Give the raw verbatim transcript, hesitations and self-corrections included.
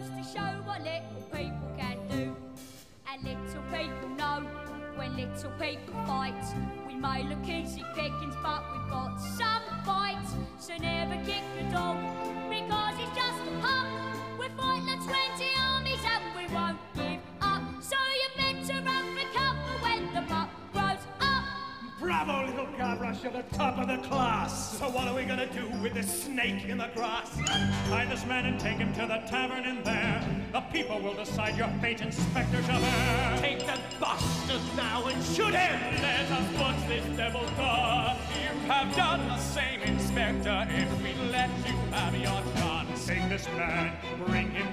goes to show what little people can do. And little people know when little people fight. We may look easy pickings, but we've got some fight. So never kick the dog, because it's just a pup. We fight like twenty armies and we won't give up. So you better run for cover when the pup grows up. Bravo, little Gavroche, you're the top of the class. So what are we gonna do with this snake in the grass? Tie this man and take him to the tavern in there. The people will decide your fate, Inspector Javert. Take the bastards now and shoot him! Let us watch this devil die. You have done the same, Inspector, if we let you have your gun. Take this man, bring him